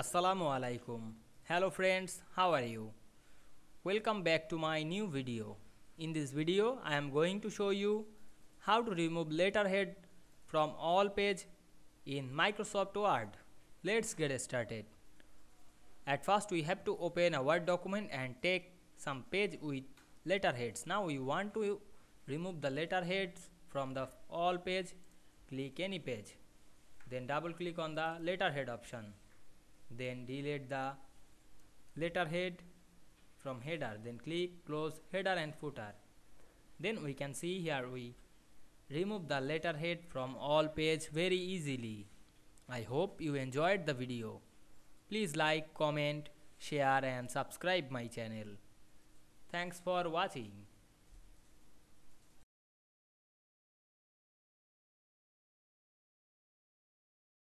Assalamu Walaikum. Hello friends, how are you? Welcome back to my new video. In this video, I am going to show you how to remove letterhead from all page in Microsoft Word. Let's get started. At first, we have to open a Word document and take some page with letterheads. Now we want to remove the letterheads from the all page. Click any page. Then double click on the letterhead option. Then delete the letterhead from header. Then click close header and footer. Then we can see here we remove the letterhead from all page very easily. I hope you enjoyed the video. Please like, comment, share and subscribe my channel. Thanks for watching.